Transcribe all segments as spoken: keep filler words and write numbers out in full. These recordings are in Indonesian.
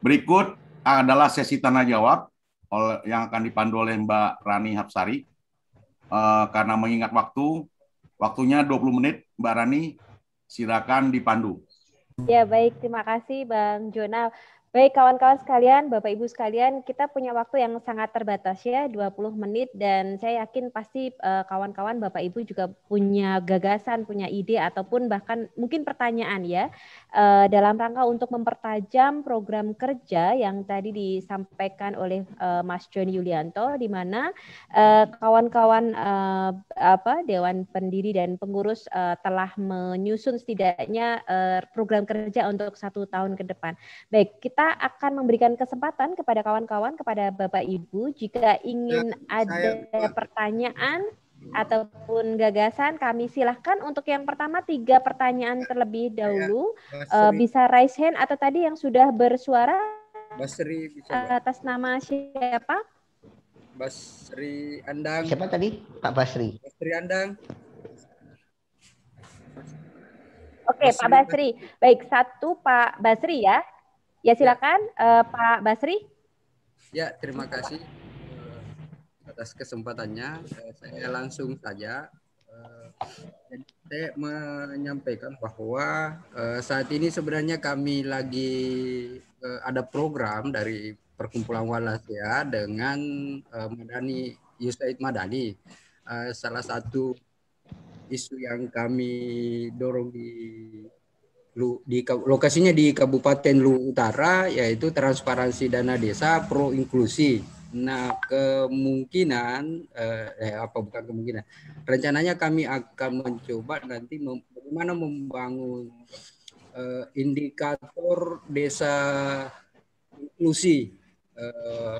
Berikut adalah sesi tanya jawab yang akan dipandu oleh Mbak Rani Hapsari. Uh, karena mengingat waktu, waktunya dua puluh menit, Mbak Rani, silakan dipandu. Ya, baik. Terima kasih, Bang Jona. Baik, kawan-kawan sekalian, Bapak-Ibu sekalian, kita punya waktu yang sangat terbatas ya, dua puluh menit, dan saya yakin pasti kawan-kawan uh, Bapak-Ibu juga punya gagasan, punya ide, ataupun bahkan mungkin pertanyaan ya, uh, dalam rangka untuk mempertajam program kerja yang tadi disampaikan oleh uh, Mas Joni Yulianto, di mana uh, kawan-kawan uh, apa, Dewan Pendiri dan Pengurus uh, telah menyusun setidaknya uh, program kerja untuk satu tahun ke depan. Baik, kita Kita akan memberikan kesempatan kepada kawan-kawan, kepada Bapak Ibu, jika ingin ya, ada saya... pertanyaan ataupun gagasan, kami silahkan untuk yang pertama tiga pertanyaan terlebih dahulu, ya, uh, bisa raise hand atau tadi yang sudah bersuara Basri, bisa, uh, atas nama siapa? Basri Andang. Siapa tadi? Pak Basri. Basri Andang. Oke, Basri. Pak Basri. Baik, satu Pak Basri ya. Ya silakan ya. Uh, Pak Basri. Ya, terima kasih uh, atas kesempatannya. Uh, saya langsung saja. Uh, saya menyampaikan bahwa uh, saat ini sebenarnya kami lagi uh, ada program dari Perkumpulan Wallacea dengan uh, MADANI USAID MADANI. Uh, salah satu isu yang kami dorong di Di, lokasinya di Kabupaten Luwu Utara, yaitu transparansi dana desa pro inklusi. Nah, kemungkinan eh, apa bukan kemungkinan, rencananya kami akan mencoba nanti mem, bagaimana membangun eh, indikator desa inklusi, eh,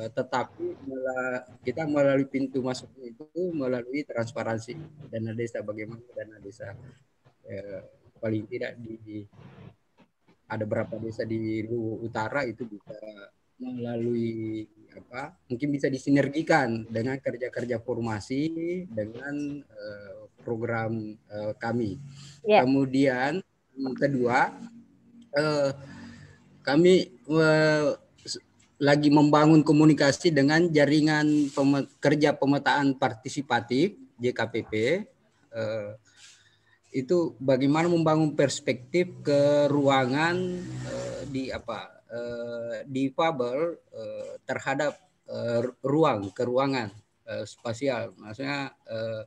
eh, tetapi mela, kita melalui pintu masuk itu melalui transparansi dana desa, bagaimana dana desa. Eh, paling tidak di ada berapa desa di Luwu Utara itu bisa melalui apa mungkin bisa disinergikan dengan kerja-kerja formasi dengan uh, program uh, kami. Yeah. Kemudian yang kedua, uh, kami uh, lagi membangun komunikasi dengan jaringan pem kerja pemetaan partisipatif J K P P. Uh, itu bagaimana membangun perspektif ke ruangan eh, di apa eh, difabel eh, terhadap eh, ruang ke ruangan eh, spasial, maksudnya eh,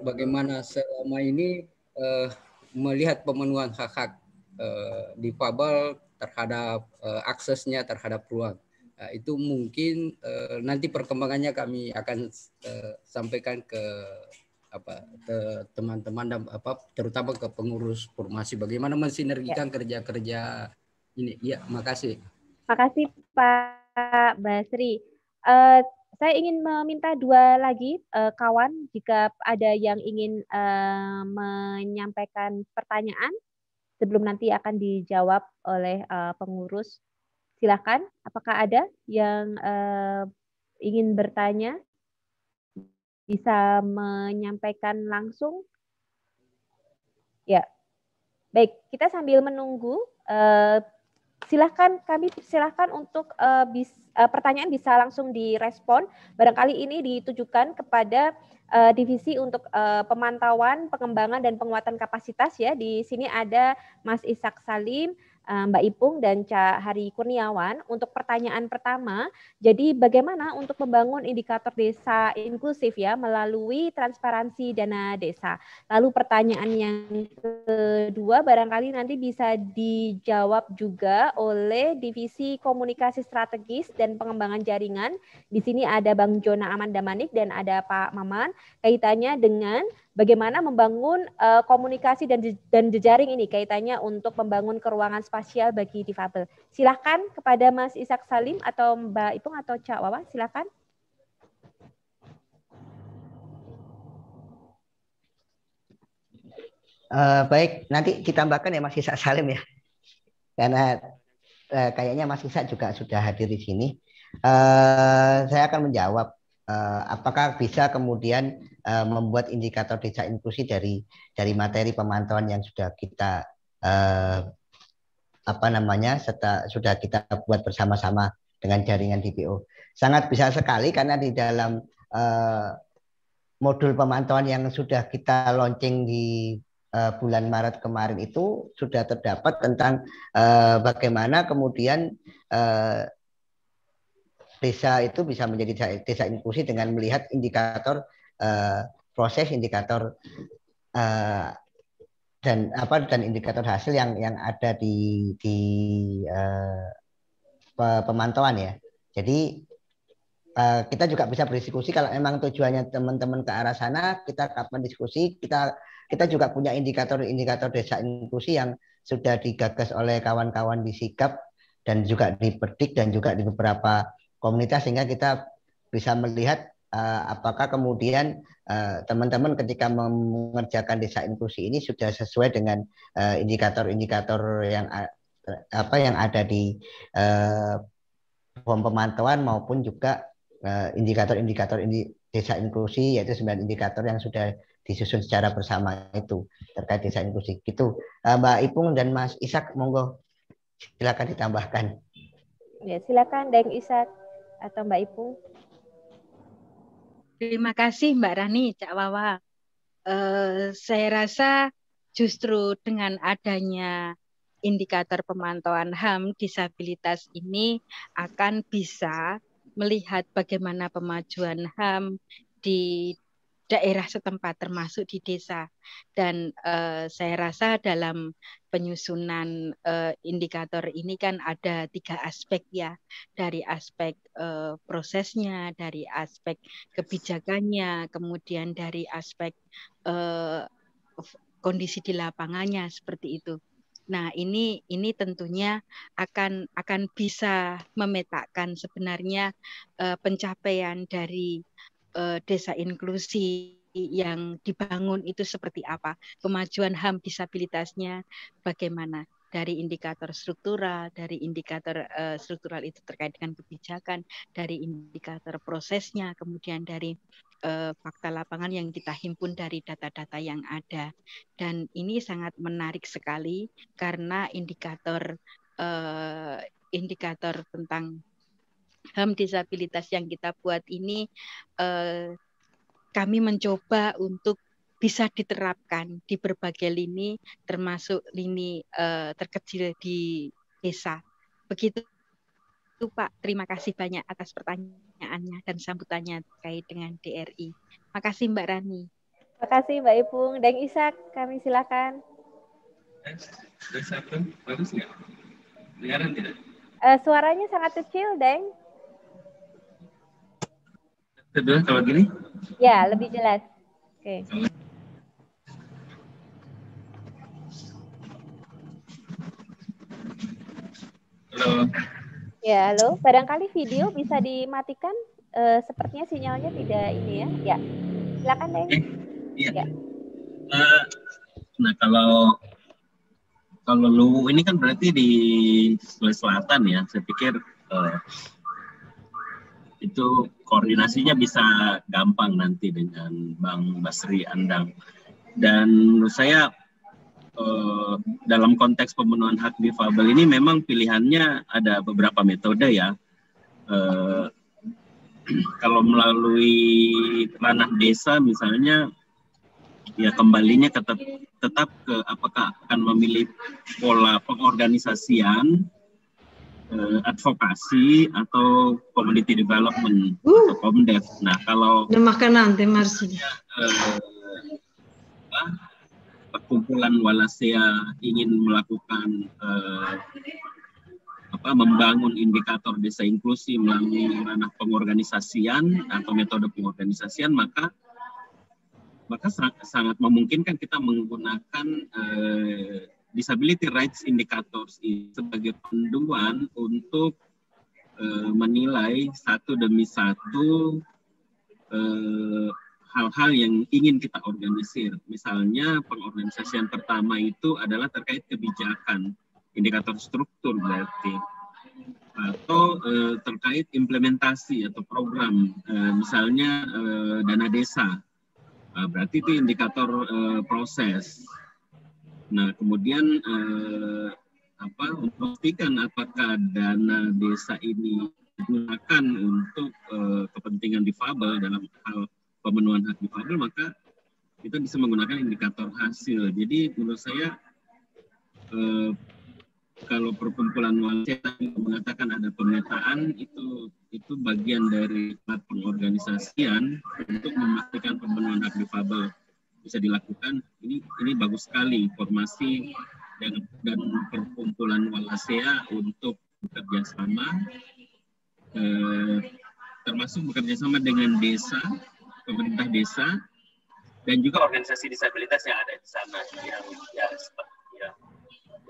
bagaimana selama ini eh, melihat pemenuhan hak-hak eh, difabel terhadap eh, aksesnya terhadap ruang. Nah, itu mungkin eh, nanti perkembangannya kami akan eh, sampaikan ke apa teman-teman dan apa terutama ke pengurus formasi bagaimana mensinergikan kerja-kerja ya. Ini ya. Makasih makasih Pak Basri. Uh, saya ingin meminta dua lagi uh, kawan jika ada yang ingin uh, menyampaikan pertanyaan sebelum nanti akan dijawab oleh uh, pengurus. Silahkan, apakah ada yang uh, ingin bertanya? Bisa menyampaikan langsung? Ya, baik. Kita sambil menunggu, eh, silahkan kami silahkan untuk eh, bis, eh, pertanyaan bisa langsung direspon. Barangkali ini ditujukan kepada eh, divisi untuk eh, pemantauan, pengembangan dan penguatan kapasitas ya. Di sini ada Mas Ishak Salim, Mbak Ipung dan Ca Hari Kurniawan. Untuk pertanyaan pertama, jadi bagaimana untuk membangun indikator desa inklusif ya melalui transparansi dana desa. Lalu pertanyaan yang kedua barangkali nanti bisa dijawab juga oleh Divisi Komunikasi Strategis dan Pengembangan Jaringan. Di sini ada Bang Jona Damanik dan ada Pak Maman, kaitannya dengan bagaimana membangun uh, komunikasi dan dan jejaring ini, kaitannya untuk membangun keruangan spasial bagi difabel. Silahkan kepada Mas Ishak Salim atau Mbak Ipung atau Cak Wawa, silahkan. Uh, baik, nanti ditambahkan ya Mas Ishak Salim ya, karena uh, kayaknya Mas Ishak juga sudah hadir di sini. Uh, saya akan menjawab. Apakah bisa kemudian uh, membuat indikator desa inklusi dari dari materi pemantauan yang sudah kita uh, apa namanya serta sudah kita buat bersama-sama dengan jaringan D P O. Sangat bisa sekali karena di dalam uh, modul pemantauan yang sudah kita launching di uh, bulan Maret kemarin itu sudah terdapat tentang uh, bagaimana kemudian uh, desa itu bisa menjadi desa, desa inklusi dengan melihat indikator uh, proses, indikator uh, dan apa dan indikator hasil yang yang ada di di uh, pemantauan ya. Jadi uh, kita juga bisa berdiskusi kalau memang tujuannya teman-teman ke arah sana, kita kapan diskusi, kita kita juga punya indikator-indikator desa inklusi yang sudah digagas oleh kawan-kawan di SIGAP dan juga di Berdik dan juga di beberapa komunitas sehingga kita bisa melihat Uh, apakah kemudian teman-teman uh, ketika mengerjakan desa inklusi ini sudah sesuai dengan uh, indikator-indikator yang apa yang ada di uh, form pemantauan maupun juga indikator-indikator uh, indi desa inklusi, yaitu sembilan indikator yang sudah disusun secara bersama itu terkait desa inklusi. Gitu, uh, Mbak Ipung dan Mas Ishak, monggo silakan ditambahkan. Ya, silakan Deng Ishak atau Mbak Ipung. Terima kasih Mbak Rani, Cak Wawa. Eh, saya rasa justru dengan adanya indikator pemantauan H A M disabilitas ini akan bisa melihat bagaimana pemajuan H A M di daerah setempat termasuk di desa. Dan eh, saya rasa dalam penyusunan eh, indikator ini kan ada tiga aspek ya. Dari aspek eh, prosesnya, dari aspek kebijakannya, kemudian dari aspek eh, kondisi di lapangannya seperti itu. Nah, ini ini tentunya akan akan bisa memetakan sebenarnya eh, pencapaian dari desa inklusi yang dibangun itu seperti apa, kemajuan H A M disabilitasnya bagaimana, dari indikator struktural, dari indikator uh, struktural itu terkait dengan kebijakan, dari indikator prosesnya, kemudian dari uh, fakta lapangan yang kita himpun dari data-data yang ada. Dan ini sangat menarik sekali karena indikator uh, indikator tentang H A M disabilitas yang kita buat ini eh, kami mencoba untuk bisa diterapkan di berbagai lini termasuk lini eh, terkecil di desa. Begitu itu, Pak. Terima kasih banyak atas pertanyaannya dan sambutannya terkait dengan D R I. Makasih Mbak Rani. Terima kasih Mbak Ipung. Deng Ishak, kami silakan. Bagus ya? Dengaran tidak? Uh, suaranya sangat kecil, Deng. Jelas kalau gini? Ya, lebih jelas. Oke. Okay. Halo. Ya, halo. Barangkali video bisa dimatikan. E, sepertinya sinyalnya tidak ini ya. Ya, silakan Deng. Okay. Ya. Ya. Nah, nah, kalau kalau Luwu ini kan berarti di Sulawesi Selatan ya. Saya pikir eh, itu koordinasinya bisa gampang nanti dengan Bang Basri Andang. Dan menurut saya eh, dalam konteks pemenuhan hak difabel ini memang pilihannya ada beberapa metode ya. Eh, kalau melalui ranah desa misalnya ya kembalinya tetap, tetap ke apakah akan memilih pola pengorganisasian, advokasi, atau community development, uh, atau komdev. Nah, kalau makanan, ya, eh, perkumpulan Wallacea ingin melakukan eh, apa, membangun indikator desa inklusi melalui ranah pengorganisasian atau metode pengorganisasian, maka maka sangat memungkinkan kita menggunakan eh, Disability Rights Indicators sebagai panduan untuk eh, menilai satu demi satu hal-hal eh, yang ingin kita organisir. Misalnya pengorganisasian pertama itu adalah terkait kebijakan, indikator struktur berarti, atau eh, terkait implementasi atau program, eh, misalnya eh, dana desa. Berarti itu indikator uh, proses. Nah, kemudian uh, apa untuk memastikan apakah dana desa ini digunakan untuk uh, kepentingan difabel dalam hal pemenuhan hak difabel, maka kita bisa menggunakan indikator hasil. Jadi menurut saya uh, kalau Perkumpulan Wallacea mengatakan ada pemetaan, itu itu bagian dari pengorganisasian untuk memastikan pemenuhan hak difabel bisa dilakukan. Ini ini bagus sekali informasi dan, dan Perkumpulan Wallacea untuk bekerja sama, eh, termasuk bekerja sama dengan desa, pemerintah desa, dan juga organisasi disabilitas yang ada di sana yang ya, seperti ya.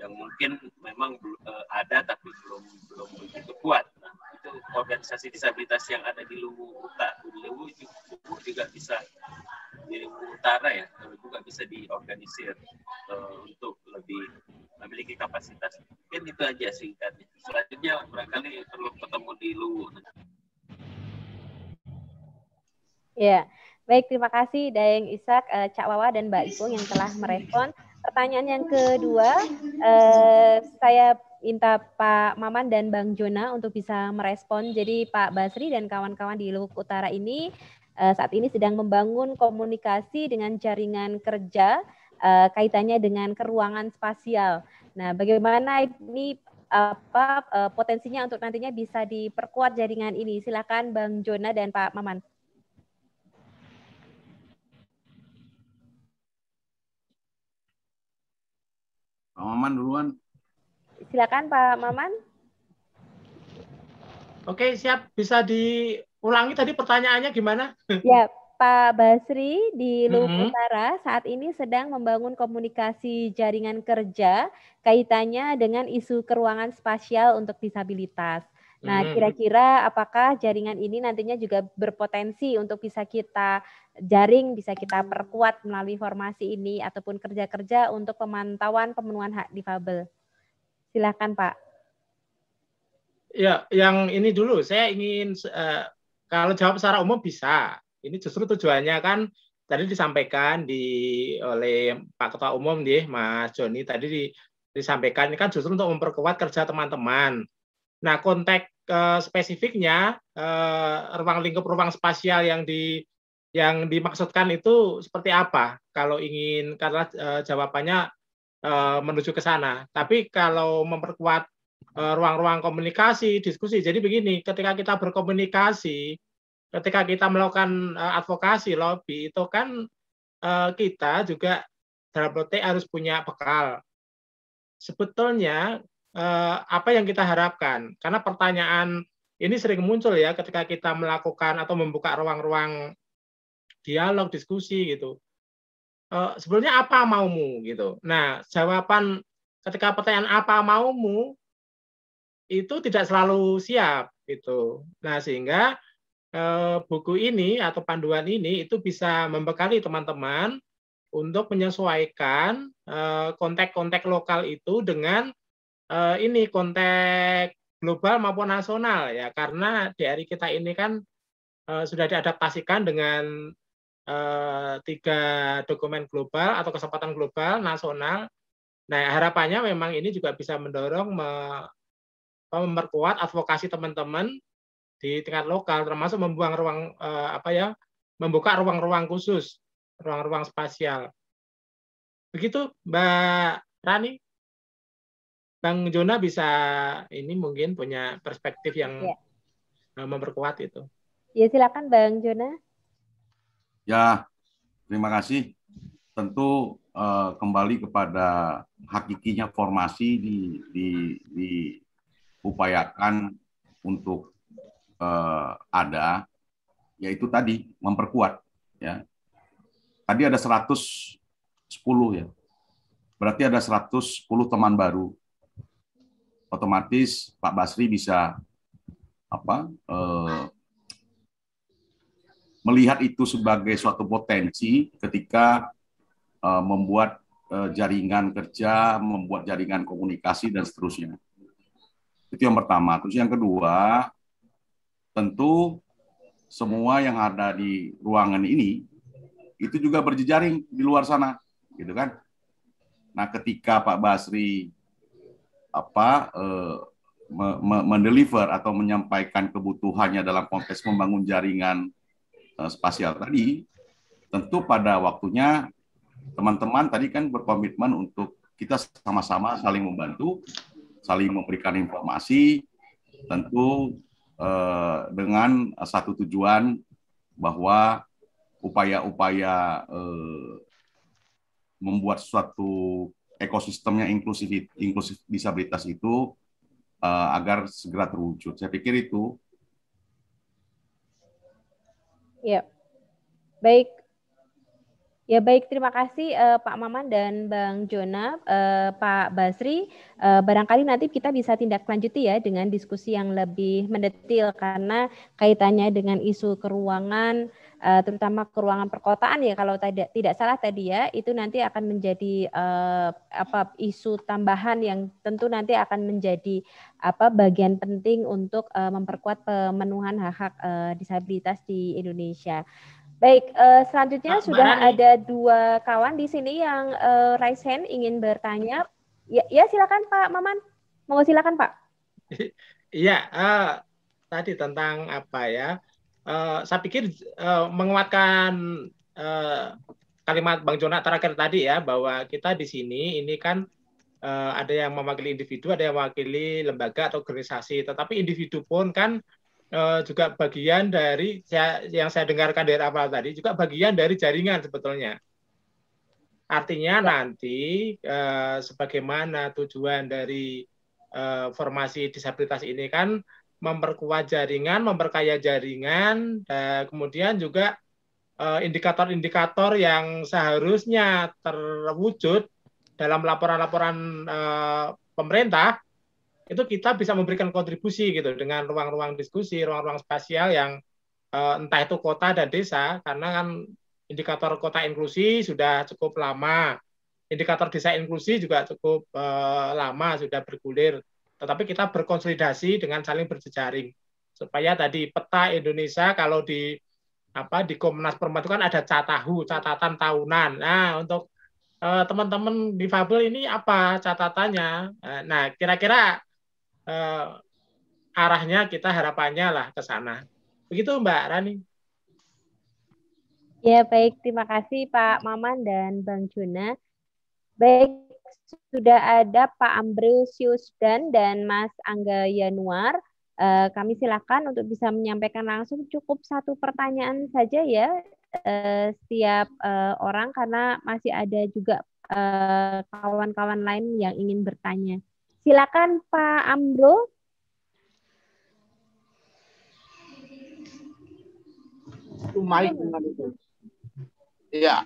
yang mungkin memang uh, ada tapi belum belum begitu kuat. Nah, itu organisasi disabilitas yang ada di Luwu Utara, Luwu juga bisa di Luwu Utara ya, juga bisa diorganisir uh, untuk lebih memiliki kapasitas. Mungkin itu aja singkatnya. Selanjutnya barangkali perlu ketemu di Luwu. Ya, baik, terima kasih Daeng Ishak, uh, Cak Wawa dan Mbak Ipung yang telah merespon. Pertanyaan yang kedua, eh, saya minta Pak Maman dan Bang Jona untuk bisa merespon. Jadi Pak Basri dan kawan-kawan di Luwu Utara ini eh, saat ini sedang membangun komunikasi dengan jaringan kerja eh, kaitannya dengan keruangan spasial. Nah, bagaimana ini apa eh, potensinya untuk nantinya bisa diperkuat jaringan ini? Silakan Bang Jona dan Pak Maman. Pak Maman duluan. Silakan Pak Maman. Oke, siap. Bisa diulangi tadi pertanyaannya gimana? Ya, Pak Basri di Luwu mm-hmm. Utara saat ini sedang membangun komunikasi jaringan kerja kaitannya dengan isu keruangan spasial untuk disabilitas. Nah, kira-kira apakah jaringan ini nantinya juga berpotensi untuk bisa kita jaring, bisa kita perkuat melalui formasi ini ataupun kerja-kerja untuk pemantauan pemenuhan hak difabel. Silakan Pak. Ya, yang ini dulu saya ingin uh, kalau jawab secara umum bisa. Ini justru tujuannya kan tadi disampaikan di oleh Pak Ketua Umum nih, Mas Joni tadi di, disampaikan ini kan justru untuk memperkuat kerja teman-teman. Nah, konteks uh, spesifiknya uh, ruang lingkup ruang spasial yang di yang dimaksudkan itu seperti apa? Kalau ingin karena uh, jawabannya uh, menuju ke sana. Tapi kalau memperkuat ruang-ruang uh, komunikasi, diskusi. Jadi begini, ketika kita berkomunikasi, ketika kita melakukan uh, advokasi, lobby, itu kan uh, kita juga dalam konteks harus punya bekal. Sebetulnya uh, apa yang kita harapkan? Karena pertanyaan ini sering muncul ya ketika kita melakukan atau membuka ruang-ruang dialog, diskusi gitu. Uh, sebenarnya apa maumu gitu. Nah, jawaban ketika pertanyaan apa maumu itu tidak selalu siap gitu. Nah, sehingga uh, buku ini atau panduan ini itu bisa membekali teman-teman untuk menyesuaikan uh, konteks-konteks lokal itu dengan uh, ini konteks global maupun nasional ya. Karena D R I kita ini kan uh, sudah diadaptasikan dengan tiga dokumen global atau kesempatan global nasional. Nah, harapannya memang ini juga bisa mendorong memperkuat advokasi teman-teman di tingkat lokal, termasuk membuang ruang apa ya, membuka ruang-ruang khusus, ruang-ruang spasial. Begitu, Mbak Rani. Bang Jona bisa ini mungkin punya perspektif yang ya, memperkuat itu. Ya, silakan Bang Jona. Ya, terima kasih. Tentu uh, kembali kepada hakikinya formasi di, di, diupayakan untuk uh, ada, yaitu tadi memperkuat. Ya, tadi ada seratus sepuluh ya, berarti ada seratus sepuluh teman baru. Otomatis Pak Basri bisa apa? Uh, melihat itu sebagai suatu potensi ketika uh, membuat uh, jaringan kerja, membuat jaringan komunikasi, dan seterusnya. Itu yang pertama. Terus yang kedua, tentu semua yang ada di ruangan ini, itu juga berjejaring di luar sana, gitu kan. Nah, ketika Pak Basri apa eh, mendeliver atau menyampaikan kebutuhannya dalam konteks membangun jaringan eh, spasial tadi, tentu pada waktunya teman-teman tadi kan berkomitmen untuk kita sama-sama saling membantu, saling memberikan informasi, tentu eh, dengan satu tujuan bahwa upaya-upaya eh, membuat suatu ekosistemnya inklusif, inklusif disabilitas itu uh, agar segera terwujud. Saya pikir itu. Ya, baik. Ya baik, terima kasih uh, Pak Maman dan Bang Jona, uh, Pak Basri. Uh, barangkali nanti kita bisa tindak lanjuti ya dengan diskusi yang lebih mendetil karena kaitannya dengan isu keruangan, uh, terutama keruangan perkotaan ya kalau tidak tidak salah tadi ya, itu nanti akan menjadi uh, apa isu tambahan yang tentu nanti akan menjadi apa bagian penting untuk uh, memperkuat pemenuhan hak-hak uh, disabilitas di Indonesia. Baik, uh, selanjutnya Mbak sudah Mbak ada dua kawan di sini yang uh, raise hand ingin bertanya. Ya, ya silakan Pak Maman. Mau silakan Pak. Iya, uh, tadi tentang apa ya? Uh, saya pikir uh, menguatkan uh, kalimat Bang Jona terakhir tadi ya, bahwa kita di sini ini kan uh, ada yang mewakili individu, ada yang mewakili lembaga atau organisasi. Tetapi individu pun kan Uh, juga bagian dari saya, yang saya dengarkan dari awal tadi juga bagian dari jaringan sebetulnya. Artinya nanti uh, sebagaimana tujuan dari uh, formasi disabilitas ini kan memperkuat jaringan, memperkaya jaringan, uh, kemudian juga indikator-indikator uh, yang seharusnya terwujud dalam laporan-laporan uh, pemerintah itu kita bisa memberikan kontribusi gitu dengan ruang-ruang diskusi, ruang-ruang spasial yang uh, entah itu kota dan desa, karena kan indikator kota inklusi sudah cukup lama, indikator desa inklusi juga cukup uh, lama sudah bergulir, tetapi kita berkonsolidasi dengan saling berjejaring supaya tadi peta Indonesia kalau di apa di Komnas Perempuan itu kan ada catahu, catatan tahunan. Nah untuk uh, teman-teman difabel ini apa catatannya? Uh, nah kira-kira Uh, arahnya kita harapannya lah ke sana. Begitu Mbak Rani. Ya baik, terima kasih Pak Maman dan Bang Jona. Baik, sudah ada Pak Ambrosius dan dan Mas Angga Yanuar. Uh, kami silakan untuk bisa menyampaikan langsung cukup satu pertanyaan saja ya uh, setiap uh, orang karena masih ada juga kawan-kawan uh, lain yang ingin bertanya. Silakan Pak Ambro. Ya.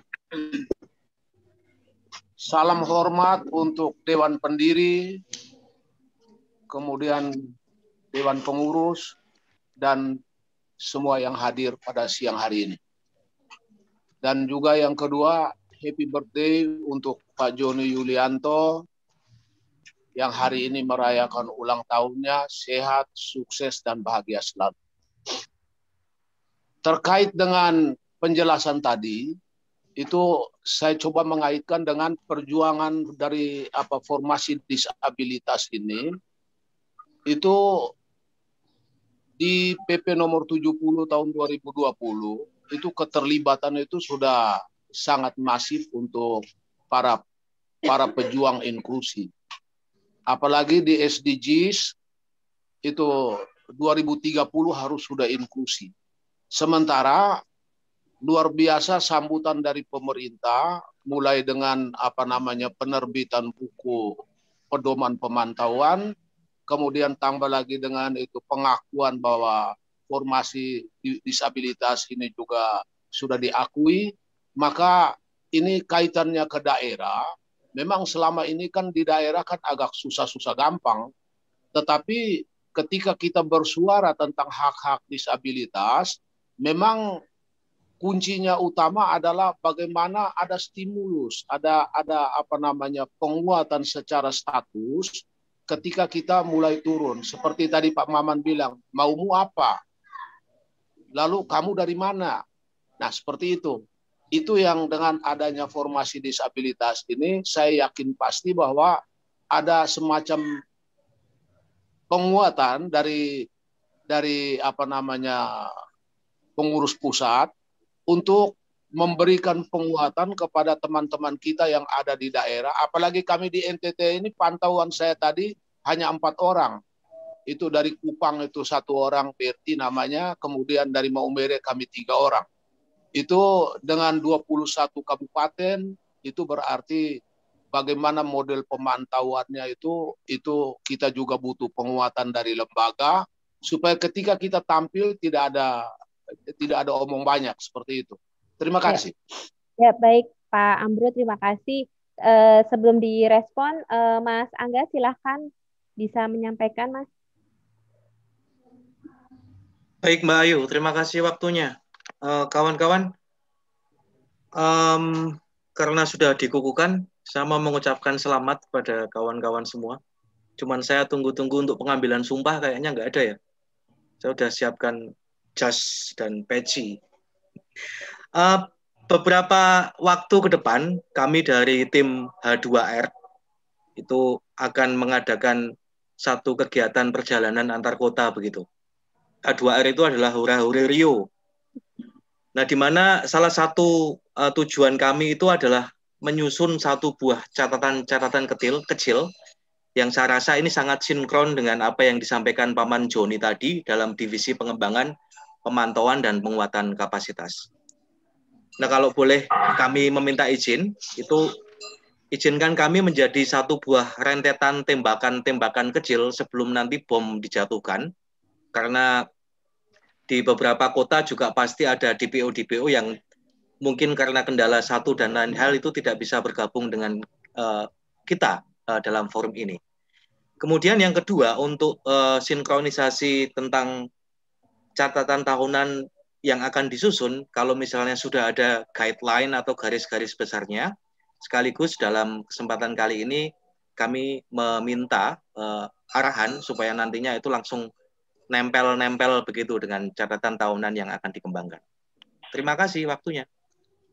Salam hormat untuk Dewan Pendiri, kemudian Dewan Pengurus, dan semua yang hadir pada siang hari ini. Dan juga yang kedua, happy birthday untuk Pak Joni Yulianto, yang hari ini merayakan ulang tahunnya, sehat, sukses, dan bahagia selalu. Terkait dengan penjelasan tadi, itu saya coba mengaitkan dengan perjuangan dari apa formasi disabilitas ini, itu di P P nomor tujuh puluh tahun dua ribu dua puluh, itu keterlibatan itu sudah sangat masif untuk para, para pejuang inklusi. Apalagi di S D Gs, itu dua ribu tiga puluh harus sudah inklusi. Sementara, luar biasa sambutan dari pemerintah, mulai dengan apa namanya penerbitan buku pedoman pemantauan, kemudian tambah lagi dengan itu pengakuan bahwa formasi disabilitas ini juga sudah diakui, maka ini kaitannya ke daerah. Memang selama ini kan di daerah kan agak susah-susah gampang, tetapi ketika kita bersuara tentang hak-hak disabilitas, memang kuncinya utama adalah bagaimana ada stimulus, ada ada apa namanya penguatan secara status ketika kita mulai turun. Seperti tadi Pak Maman bilang, maumu apa? Lalu kamu dari mana? Nah, seperti itu. Itu yang dengan adanya formasi disabilitas ini, saya yakin pasti bahwa ada semacam penguatan dari dari apa namanya pengurus pusat untuk memberikan penguatan kepada teman-teman kita yang ada di daerah. Apalagi kami di N T T ini pantauan saya tadi hanya empat orang. Itu dari Kupang itu satu orang P R T namanya, kemudian dari Maumere kami tiga orang. Itu dengan dua puluh satu kabupaten, itu berarti bagaimana model pemantauannya itu, itu kita juga butuh penguatan dari lembaga, supaya ketika kita tampil tidak ada tidak ada omong banyak, seperti itu. Terima kasih. Ya, ya baik Pak Ambro, terima kasih. Eh, sebelum direspon, eh, Mas Angga silahkan bisa menyampaikan, Mas. Baik Mbak Ayu, terima kasih waktunya. Kawan-kawan, uh, um, karena sudah dikukuhkan, saya mau mengucapkan selamat kepada kawan-kawan semua. Cuman saya tunggu-tunggu untuk pengambilan sumpah, kayaknya nggak ada ya. Saya sudah siapkan jas dan peci. Uh, beberapa waktu ke depan, kami dari tim H dua R itu akan mengadakan satu kegiatan perjalanan antar kota begitu. H dua R itu adalah Hura-Huri Rio. Nah, di mana salah satu uh, tujuan kami itu adalah menyusun satu buah catatan-catatan kecil, kecil yang saya rasa ini sangat sinkron dengan apa yang disampaikan Paman Joni tadi dalam divisi pengembangan, pemantauan, dan penguatan kapasitas. Nah, kalau boleh kami meminta izin, itu izinkan kami menjadi satu buah rentetan tembakan-tembakan kecil sebelum nanti bom dijatuhkan, karena di beberapa kota juga pasti ada D P O D P O yang mungkin karena kendala satu dan lain hal itu tidak bisa bergabung dengan uh, kita uh, dalam forum ini. Kemudian yang kedua, untuk uh, sinkronisasi tentang catatan tahunan yang akan disusun, kalau misalnya sudah ada guideline atau garis-garis besarnya, sekaligus dalam kesempatan kali ini kami meminta uh, arahan supaya nantinya itu langsung nempel-nempel begitu dengan catatan tahunan yang akan dikembangkan. Terima kasih waktunya.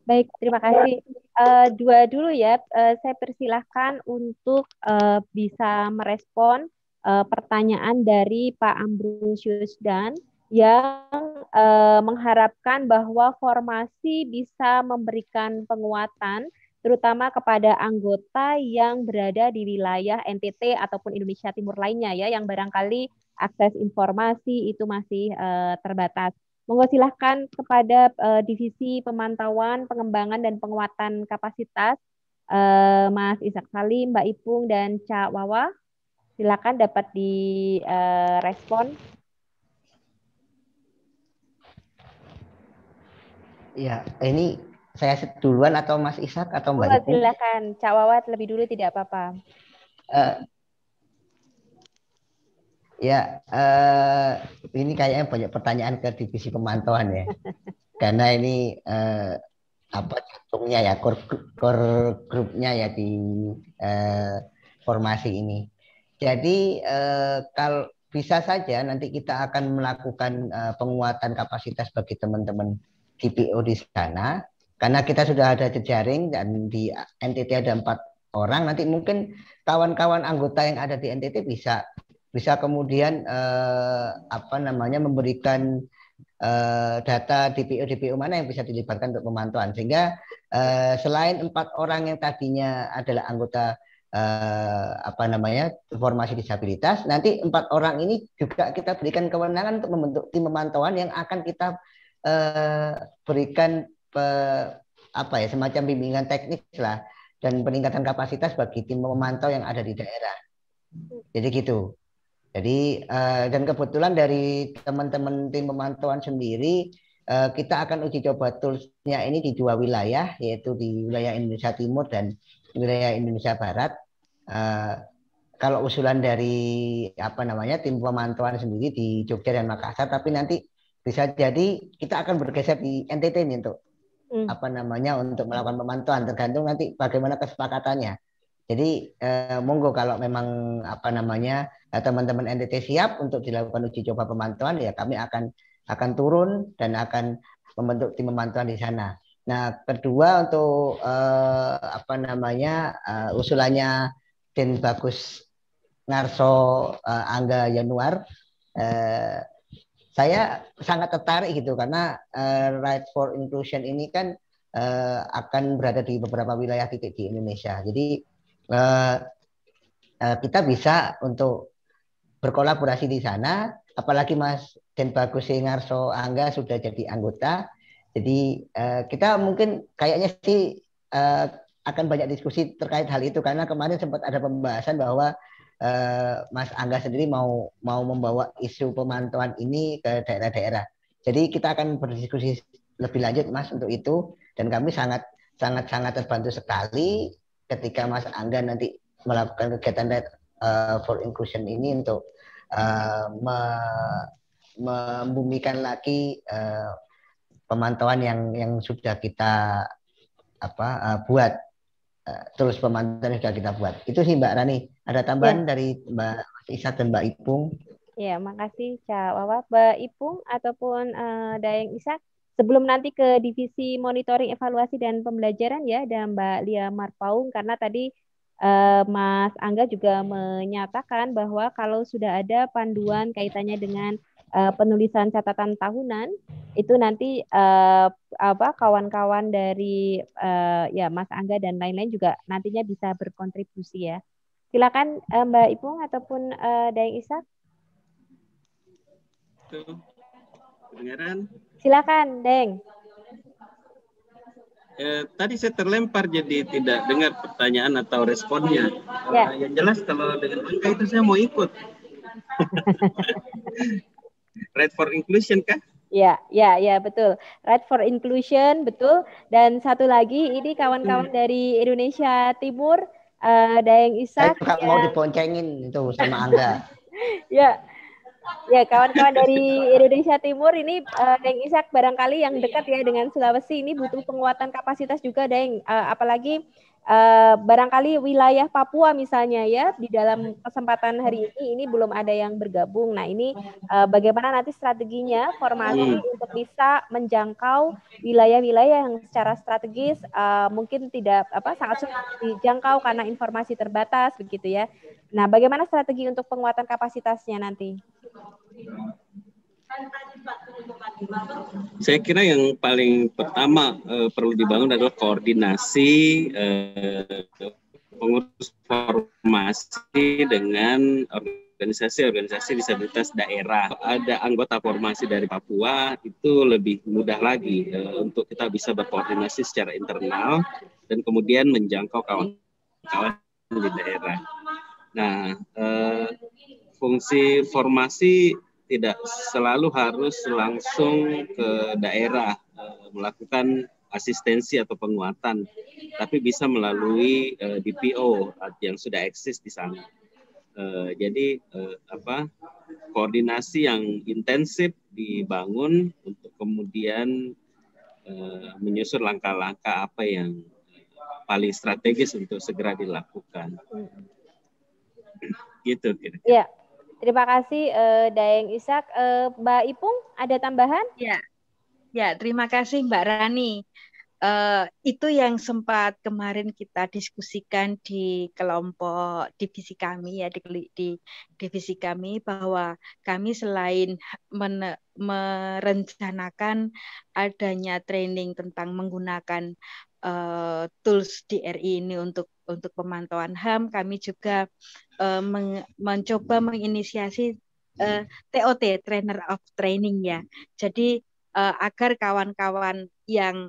Baik, terima kasih. Uh, dua dulu ya, uh, saya persilahkan untuk uh, bisa merespon uh, pertanyaan dari Pak Ambrosius dan yang uh, mengharapkan bahwa formasi bisa memberikan penguatan terutama kepada anggota yang berada di wilayah N T T ataupun Indonesia Timur lainnya ya, yang barangkali akses informasi itu masih uh, terbatas. Monggo silahkan kepada uh, divisi pemantauan, pengembangan, dan penguatan kapasitas, uh, Mas Ishak Salim, Mbak Ipung, dan Cak Wawa. Silakan dapat direspon. Uh, ya, ini saya duluan atau Mas Ishak atau Mbak oh, Ipung? Silakan, Cak Wawa lebih dulu tidak apa-apa. Uh, Ya, eh, ini kayaknya banyak pertanyaan ke divisi pemantauan ya, karena ini eh, apa jantungnya ya, core, core grupnya ya di eh, formasi ini. Jadi eh, kalau bisa saja nanti kita akan melakukan eh, penguatan kapasitas bagi teman-teman D P O di sana, karena kita sudah ada jejaring dan di N T T ada empat orang. Nanti mungkin kawan-kawan anggota yang ada di N T T bisa bisa kemudian eh, apa namanya memberikan eh, data D P O D P O mana yang bisa dilibatkan untuk pemantauan, sehingga eh, selain empat orang yang tadinya adalah anggota eh, apa namanya formasi disabilitas, nanti empat orang ini juga kita berikan kewenangan untuk membentuk tim pemantauan yang akan kita eh, berikan pe, apa ya semacam bimbingan teknis lah dan peningkatan kapasitas bagi tim pemantau yang ada di daerah. Jadi gitu. Jadi uh, dan kebetulan dari teman-teman tim pemantauan sendiri uh, kita akan uji coba toolsnya ini di dua wilayah, yaitu di wilayah Indonesia Timur dan wilayah Indonesia Barat. Uh, kalau usulan dari apa namanya tim pemantauan sendiri di Jogja dan Makassar, tapi nanti bisa jadi kita akan bergeser di N T T ini untuk hmm. apa namanya untuk melakukan pemantauan, tergantung nanti bagaimana kesepakatannya. Jadi eh, monggo kalau memang apa namanya teman-teman N T T siap untuk dilakukan uji coba pemantauan, ya kami akan akan turun dan akan membentuk tim pemantauan di sana. Nah, kedua untuk eh, apa namanya eh, usulannya Den Bagus Ngarso uh, Angga Yanuar, uh, saya sangat tertarik gitu karena uh, Rights for Inclusion ini kan uh, akan berada di beberapa wilayah titik di Indonesia. Jadi uh, uh, kita bisa untuk berkolaborasi di sana, apalagi Mas Den Bagus Ngarso Angga sudah jadi anggota. Jadi uh, kita mungkin kayaknya sih uh, akan banyak diskusi terkait hal itu karena kemarin sempat ada pembahasan bahwa uh, Mas Angga sendiri mau mau membawa isu pemantauan ini ke daerah-daerah. Jadi kita akan berdiskusi lebih lanjut Mas untuk itu, dan kami sangat sangat sangat terbantu sekali ketika Mas Angga nanti melakukan kegiatan uh, for inclusion ini untuk uh, me membumikan lagi uh, pemantauan yang yang sudah kita apa uh, buat. Terus pemantauan sudah kita buat. Itu sih Mbak Rani. Ada tambahan ya dari Mbak Ishak dan Mbak Ipung? Ya, makasih Cak Wawa, Mbak Ipung ataupun uh, Dayang Ishak. Sebelum nanti ke divisi monitoring, evaluasi dan pembelajaran ya, dan Mbak Lia Marpaung, karena tadi uh, Mas Angga juga menyatakan bahwa kalau sudah ada panduan kaitannya dengan Uh, penulisan catatan tahunan itu nanti uh, apa kawan-kawan dari uh, ya Mas Angga dan lain-lain juga nantinya bisa berkontribusi ya. Silakan uh, Mbak Ipung ataupun uh, Dayang Ishak. Tuh, kedengaran? Silakan, Deng. Eh, tadi saya terlempar jadi tidak dengar pertanyaan atau responnya. Ya. Uh, yang jelas kalau dengan Angga itu saya mau ikut. Right for Inclusion kah? Ya, ya, ya, betul. Right for Inclusion, betul. Dan satu lagi, ini kawan-kawan hmm. dari Indonesia Timur, uh, Dayang Ishak. Saya ya. mau diponcengin itu sama Angga. Ya, ya, kawan-kawan dari Indonesia Timur ini, uh, Dayang Ishak barangkali yang dekat ya dengan Sulawesi ini butuh penguatan kapasitas juga, Dayang. Uh, apalagi uh, barangkali wilayah Papua misalnya ya, di dalam kesempatan hari ini ini belum ada yang bergabung. Nah ini uh, bagaimana nanti strateginya, formasi hmm. untuk bisa menjangkau wilayah-wilayah yang secara strategis uh, mungkin tidak apa sangat sulit dijangkau karena informasi terbatas begitu ya. Nah bagaimana strategi untuk penguatan kapasitasnya nanti? Saya kira yang paling pertama eh, perlu dibangun adalah koordinasi eh, pengurus formasi dengan organisasi-organisasi disabilitas daerah. Ada anggota formasi dari Papua, itu lebih mudah lagi eh, untuk kita bisa berkoordinasi secara internal dan kemudian menjangkau kawan-kawan di daerah. Nah, eh, fungsi formasi tidak selalu harus langsung ke daerah uh, melakukan asistensi atau penguatan, tapi bisa melalui uh, D P O yang sudah eksis di sana. Uh, jadi uh, apa koordinasi yang intensif dibangun untuk kemudian uh, menyusun langkah-langkah apa yang paling strategis untuk segera dilakukan. Gitu kira-kira. Yeah. Terima kasih eh, Dayang Ishak. Eh, Mbak Ipung ada tambahan? Ya, ya terima kasih Mbak Rani. Eh, itu yang sempat kemarin kita diskusikan di kelompok divisi kami ya di, di divisi kami bahwa kami selain men, merencanakan adanya training tentang menggunakan Uh, tools di R I ini untuk untuk pemantauan H A M, kami juga uh, men mencoba menginisiasi uh, T O T, Trainer of Training ya. Jadi uh, agar kawan-kawan yang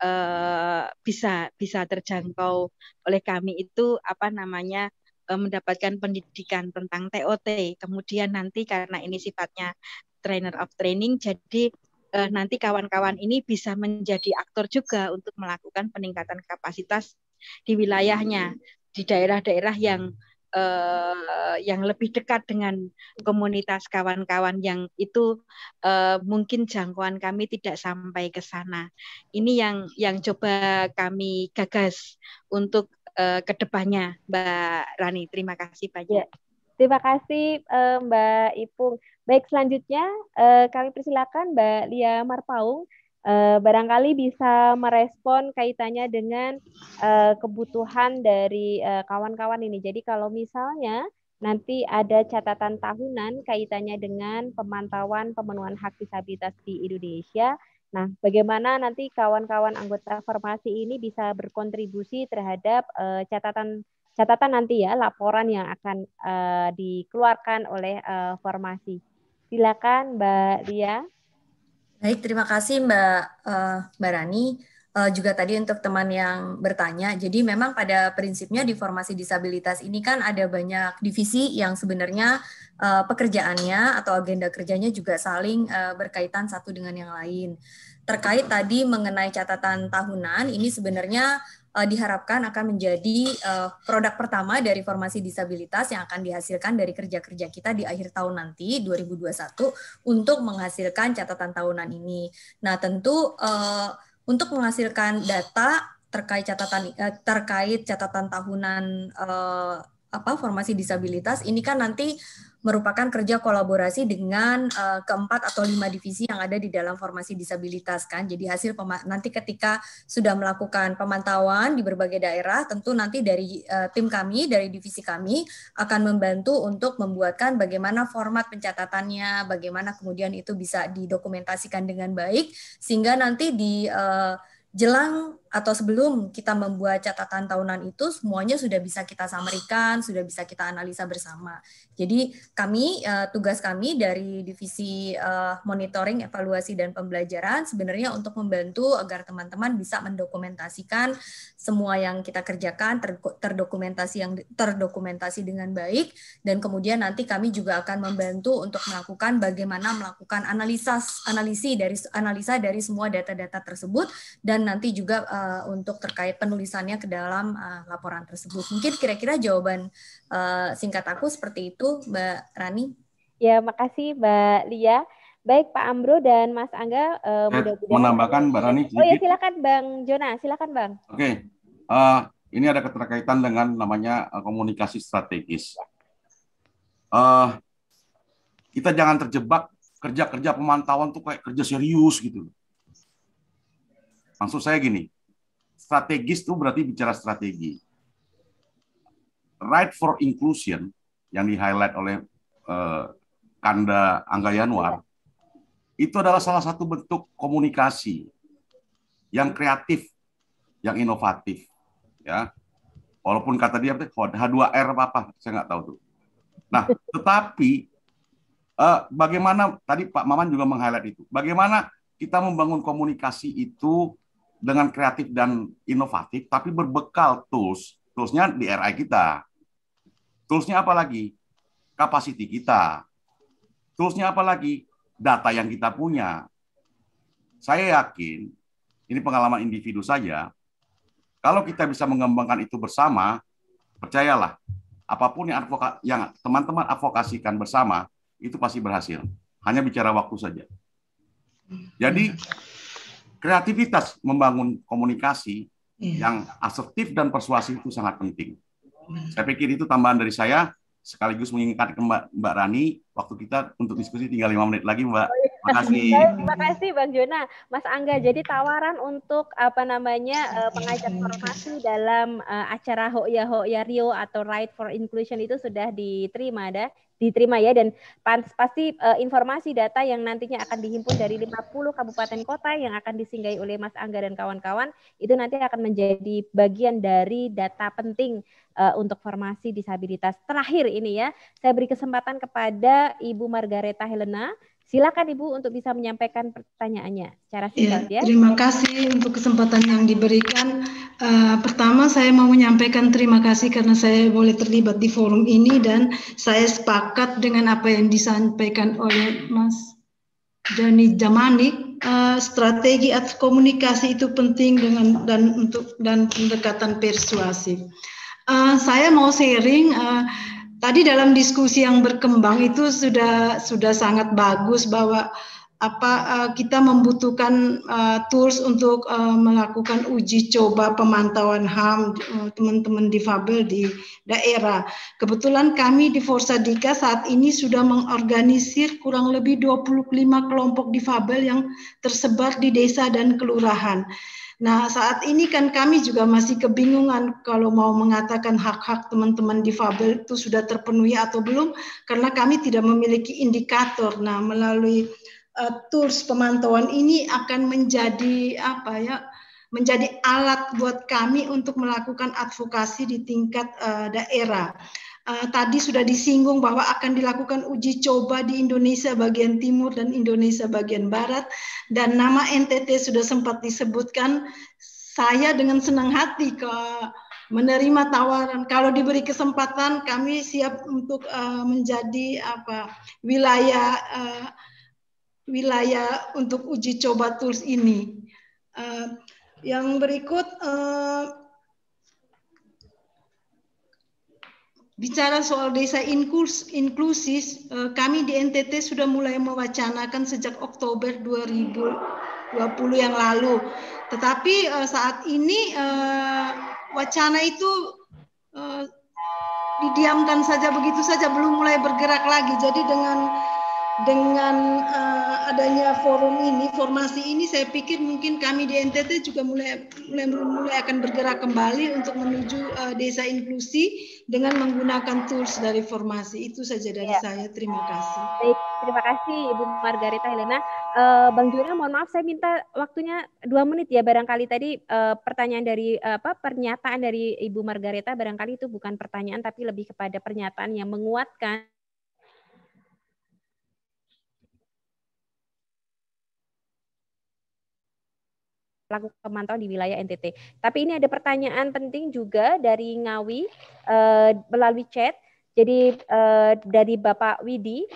uh, bisa bisa terjangkau oleh kami itu apa namanya uh, mendapatkan pendidikan tentang T O T. Kemudian nanti karena ini sifatnya Trainer of Training, jadi nanti kawan-kawan ini bisa menjadi aktor juga untuk melakukan peningkatan kapasitas di wilayahnya, di daerah-daerah yang eh, yang lebih dekat dengan komunitas kawan-kawan yang itu eh, mungkin jangkauan kami tidak sampai ke sana. Ini yang yang coba kami gagas untuk eh, kedepannya, Mbak Rani. Terima kasih banyak. Terima kasih Mbak Ipung. Baik, selanjutnya kami persilakan Mbak Lia Marpaung barangkali bisa merespon kaitannya dengan kebutuhan dari kawan-kawan ini. Jadi kalau misalnya Nanti ada catatan tahunan kaitannya dengan pemantauan pemenuhan hak disabilitas di Indonesia. Nah, bagaimana nanti kawan-kawan anggota formasi ini bisa berkontribusi terhadap uh, catatan catatan nanti ya, laporan yang akan uh, dikeluarkan oleh uh, formasi. Silakan Mbak Lia. Baik, terima kasih Mbak uh, Mbak Rani. Uh, juga tadi untuk teman yang bertanya, jadi memang pada prinsipnya di formasi disabilitas ini kan ada banyak divisi yang sebenarnya uh, pekerjaannya atau agenda kerjanya juga saling uh, berkaitan satu dengan yang lain. Terkait tadi mengenai catatan tahunan, ini sebenarnya uh, diharapkan akan menjadi uh, produk pertama dari formasi disabilitas yang akan dihasilkan dari kerja-kerja kita di akhir tahun nanti, dua ribu dua puluh satu, untuk menghasilkan catatan tahunan ini. Nah tentu uh, untuk menghasilkan data terkait catatan terkait catatan tahunan eh, apa formasi disabilitas ini kan nanti merupakan kerja kolaborasi dengan eh, keempat atau lima divisi yang ada di dalam formasi disabilitas kan. Jadi hasil nanti ketika sudah melakukan pemantauan di berbagai daerah, tentu nanti dari eh, tim kami dari divisi kami akan membantu untuk membuatkan bagaimana format pencatatannya, bagaimana kemudian itu bisa didokumentasikan dengan baik sehingga nanti di eh, jelang atau sebelum kita membuat catatan tahunan itu semuanya sudah bisa kita samarikan, sudah bisa kita analisa bersama. Jadi kami, tugas kami dari divisi monitoring, evaluasi, dan pembelajaran sebenarnya untuk membantu agar teman-teman bisa mendokumentasikan semua yang kita kerjakan, terdokumentasi yang terdokumentasi dengan baik, dan kemudian nanti kami juga akan membantu untuk melakukan bagaimana melakukan analisa analisi dari analisa dari semua data-data tersebut, dan nanti juga Uh, untuk terkait penulisannya ke dalam uh, laporan tersebut. Mungkin kira-kira jawaban uh, singkat aku seperti itu, Mbak Rani. Ya, makasih Mbak Lia. Baik, Pak Ambro dan Mas Angga. Uh, mudah-mudahan mau nambahkan, Mbak Rani. Oh ya, silakan Bang Jona, silakan Bang. Oke, okay. uh, ini ada keterkaitan dengan namanya uh, komunikasi strategis. Uh, kita jangan terjebak kerja-kerja pemantauan tuh kayak kerja serius gitu. Maksud saya gini, strategis itu berarti bicara strategi. Right for inclusion yang di-highlight oleh eh, Kanda Angga Yanuar, itu adalah salah satu bentuk komunikasi yang kreatif, yang inovatif. Ya, walaupun kata dia H dua R apa-apa, saya nggak tahu tuh. Nah, tetapi eh, bagaimana, tadi Pak Maman juga meng-highlight itu, bagaimana kita membangun komunikasi itu dengan kreatif dan inovatif, tapi berbekal tools, toolsnya di R I kita. Toolsnya apa lagi? Kapasiti kita. Toolsnya apa lagi? Data yang kita punya. Saya yakin, ini pengalaman individu saja, kalau kita bisa mengembangkan itu bersama, percayalah, apapun yang advoka, yang teman-teman advokasikan bersama, itu pasti berhasil. Hanya bicara waktu saja. Jadi, kreativitas membangun komunikasi yang asertif dan persuasif itu sangat penting. Saya pikir itu tambahan dari saya, sekaligus mengingatkan Mbak, Mbak Rani, waktu kita untuk diskusi tinggal lima menit lagi, Mbak. Terima kasih. Terima kasih, Bang Jona. Mas Angga, jadi tawaran untuk apa namanya pengajar formasi dalam acara Hoya Hoya Rio atau Right for Inclusion itu sudah diterima, ada? diterima ya, dan pasti uh, informasi data yang nantinya akan dihimpun dari lima puluh kabupaten kota yang akan disinggahi oleh Mas Angga dan kawan-kawan itu nanti akan menjadi bagian dari data penting uh, untuk formasi disabilitas. Terakhir ini ya, saya beri kesempatan kepada Ibu Margaretha Helena. Silakan Ibu untuk bisa menyampaikan pertanyaannya secara singkat ya, ya. Terima kasih untuk kesempatan yang diberikan. Uh, pertama saya mau menyampaikan terima kasih karena saya boleh terlibat di forum ini dan saya sepakat dengan apa yang disampaikan oleh Mas Joni Damanik. Uh, strategi atau komunikasi itu penting dengan dan untuk dan pendekatan persuasif. Uh, saya mau sharing. Uh, Tadi dalam diskusi yang berkembang itu sudah sudah sangat bagus bahwa apa kita membutuhkan uh, tools untuk uh, melakukan uji coba pemantauan H A M teman-teman difabel di daerah. Kebetulan kami di Forsadika saat ini sudah mengorganisir kurang lebih dua puluh lima kelompok difabel yang tersebar di desa dan kelurahan. Nah, saat ini kan kami juga masih kebingungan kalau mau mengatakan hak-hak teman-teman difabel itu sudah terpenuhi atau belum, karena kami tidak memiliki indikator. Nah, melalui uh, tools pemantauan ini akan menjadi apa ya? Menjadi alat buat kami untuk melakukan advokasi di tingkat uh, daerah. Uh, tadi sudah disinggung bahwa akan dilakukan uji coba di Indonesia bagian timur dan Indonesia bagian barat, dan nama N T T sudah sempat disebutkan. Saya dengan senang hati ke menerima tawaran. Kalau diberi kesempatan, kami siap untuk uh, menjadi apa wilayah uh, wilayah untuk uji coba tools ini. Uh, Yang berikut, eh, bicara soal desa inklusif, eh, kami di N T T sudah mulai mewacanakan sejak Oktober dua ribu dua puluh yang lalu. Tetapi eh, saat ini eh, wacana itu eh, didiamkan saja begitu saja, belum mulai bergerak lagi. Jadi dengan Dengan uh, adanya forum ini, formasi ini, saya pikir mungkin kami di N T T juga mulai mulai, mulai akan bergerak kembali untuk menuju uh, desa inklusi dengan menggunakan tools dari formasi. Itu saja dari ya. Saya. Terima kasih. Baik, terima kasih Ibu Margaretha Helena. Uh, Bang Jona, mohon maaf, saya minta waktunya dua menit ya. Barangkali tadi uh, pertanyaan dari uh, apa pernyataan dari Ibu Margaretha barangkali itu bukan pertanyaan, tapi lebih kepada pernyataan yang menguatkan. Lakukan pemantauan di wilayah N T T. Tapi ini ada pertanyaan penting juga dari Ngawi uh, melalui chat. Jadi uh, dari Bapak Widi,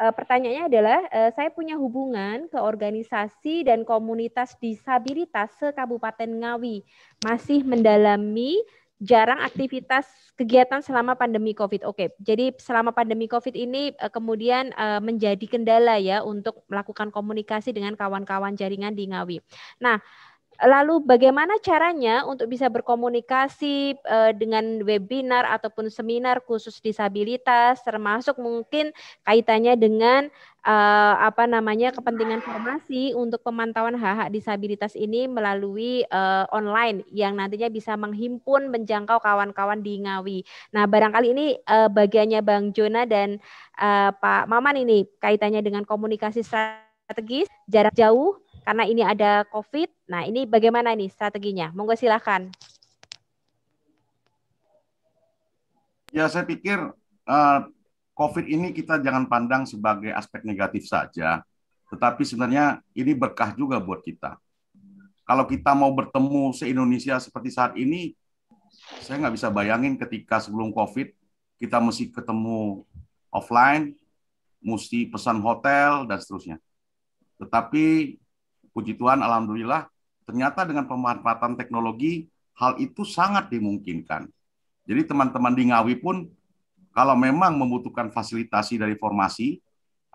uh, pertanyaannya adalah uh, saya punya hubungan ke organisasi dan komunitas disabilitas se-Kabupaten Ngawi. Masih mendalami jarang aktivitas kegiatan selama pandemi COVID. Oke, jadi selama pandemi COVID ini kemudian menjadi kendala ya untuk melakukan komunikasi dengan kawan-kawan jaringan di Ngawi. Nah, lalu bagaimana caranya untuk bisa berkomunikasi dengan webinar ataupun seminar khusus disabilitas, termasuk mungkin kaitannya dengan apa namanya kepentingan formasi untuk pemantauan hak-hak disabilitas ini melalui online yang nantinya bisa menghimpun menjangkau kawan-kawan di Ngawi. Nah, barangkali ini bagiannya Bang Jona dan Pak Maman ini kaitannya dengan komunikasi strategis jarak jauh. Karena ini ada COVID, nah ini bagaimana nih strateginya? Monggo silahkan. Ya, saya pikir uh, COVID ini kita jangan pandang sebagai aspek negatif saja, tetapi sebenarnya ini berkah juga buat kita. Kalau kita mau bertemu se-Indonesia seperti saat ini, saya nggak bisa bayangin ketika sebelum COVID, kita mesti ketemu offline, mesti pesan hotel, dan seterusnya. Tetapi puji Tuhan, alhamdulillah, ternyata dengan pemanfaatan teknologi, hal itu sangat dimungkinkan. Jadi teman-teman di Ngawi pun, kalau memang membutuhkan fasilitasi dari formasi,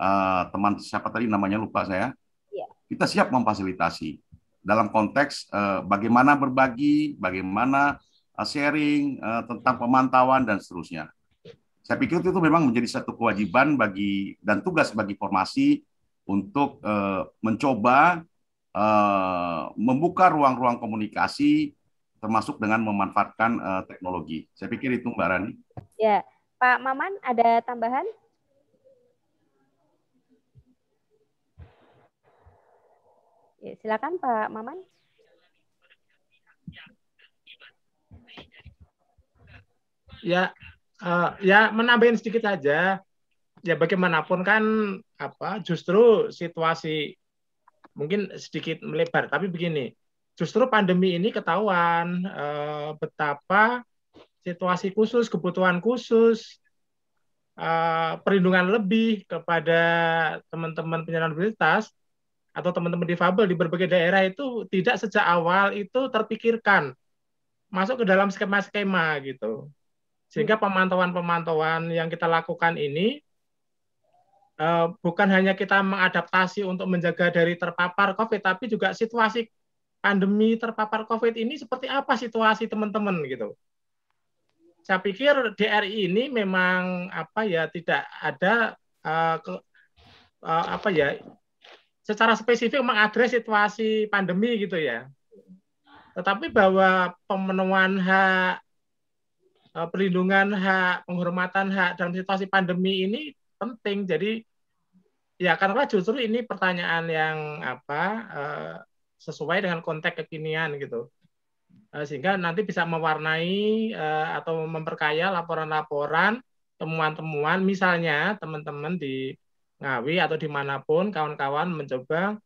uh, teman siapa tadi namanya lupa saya, ya. Kita siap memfasilitasi. Dalam konteks uh, bagaimana berbagi, bagaimana uh, sharing, uh, tentang pemantauan, dan seterusnya. Saya pikir itu memang menjadi satu kewajiban bagi dan tugas bagi formasi untuk uh, mencoba Uh, membuka ruang-ruang komunikasi termasuk dengan memanfaatkan uh, teknologi. Saya pikir itu Mbak Rani. Ya, Pak Maman ada tambahan? Ya, silakan Pak Maman. Ya, uh, ya menambahin sedikit saja. Ya bagaimanapun kan apa justru situasi mungkin sedikit melebar, tapi begini, justru pandemi ini ketahuan eh, betapa situasi khusus, kebutuhan khusus, eh, perlindungan lebih kepada teman-teman penyandang disabilitas atau teman-teman difabel di berbagai daerah itu tidak sejak awal itu terpikirkan masuk ke dalam skema-skema gitu, sehingga pemantauan-pemantauan yang kita lakukan ini Uh, bukan hanya kita mengadaptasi untuk menjaga dari terpapar COVID, tapi juga situasi pandemi terpapar COVID ini seperti apa situasi teman-teman gitu. Saya pikir D R I ini memang apa ya tidak ada uh, ke, uh, apa ya secara spesifik mengadres situasi pandemi gitu ya. Tetapi bahwa pemenuhan hak, perlindungan hak, penghormatan hak dalam situasi pandemi ini penting. Jadi ya karena justru ini pertanyaan yang apa sesuai dengan konteks kekinian gitu, sehingga nanti bisa mewarnai atau memperkaya laporan-laporan, temuan-temuan, misalnya teman-teman di Ngawi atau dimanapun kawan-kawan mencoba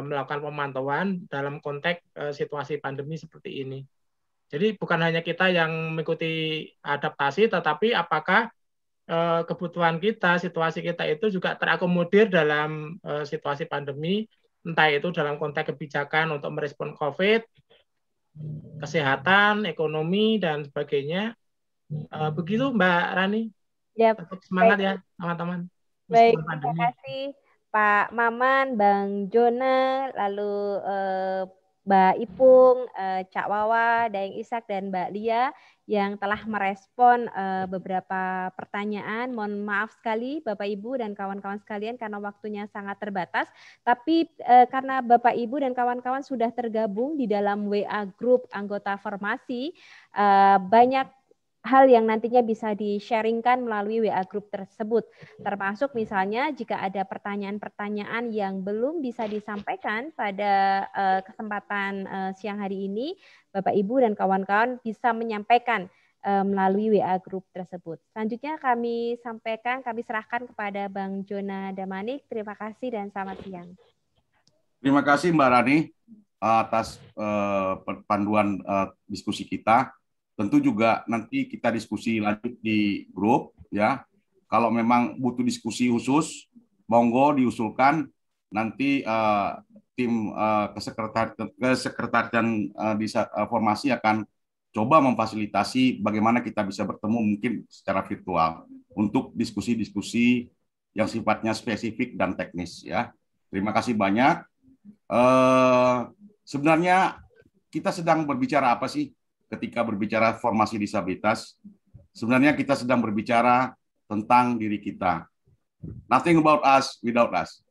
melakukan pemantauan dalam konteks situasi pandemi seperti ini. Jadi bukan hanya kita yang mengikuti adaptasi, tetapi apakah kebutuhan kita, situasi kita itu juga terakomodir dalam situasi pandemi, entah itu dalam konteks kebijakan untuk merespon COVID, kesehatan, ekonomi, dan sebagainya. Begitu Mbak Rani. Ya, tetap semangat baik. Ya teman-teman. Baik, terima kasih Pak Maman, Bang Jona, lalu eh, Mbak Ipung, eh, Cak Wawa, Daeng Ishak, dan Mbak Lia yang telah merespon uh, beberapa pertanyaan. Mohon maaf sekali Bapak Ibu dan kawan-kawan sekalian karena waktunya sangat terbatas. Tapi uh, karena Bapak Ibu dan kawan-kawan sudah tergabung di dalam W A Group anggota formasi, uh, banyak hal yang nantinya bisa di-sharingkan melalui W A Group tersebut. Termasuk misalnya jika ada pertanyaan-pertanyaan yang belum bisa disampaikan pada uh, kesempatan uh, siang hari ini, Bapak, Ibu, dan kawan-kawan bisa menyampaikan uh, melalui W A Group tersebut. Selanjutnya kami sampaikan, kami serahkan kepada Bang Jona Damanik. Terima kasih dan selamat siang. Terima kasih Mbak Rani atas uh, panduan uh, diskusi kita. Tentu juga nanti kita diskusi lanjut di grup ya. Kalau memang butuh diskusi khusus, monggo diusulkan nanti uh, tim uh, kesekretariatan uh, di uh, formasi akan coba memfasilitasi bagaimana kita bisa bertemu mungkin secara virtual untuk diskusi-diskusi yang sifatnya spesifik dan teknis ya. Terima kasih banyak. Uh, sebenarnya kita sedang berbicara apa sih? Ketika berbicara formasi disabilitas, sebenarnya kita sedang berbicara tentang diri kita. Nothing about us without us.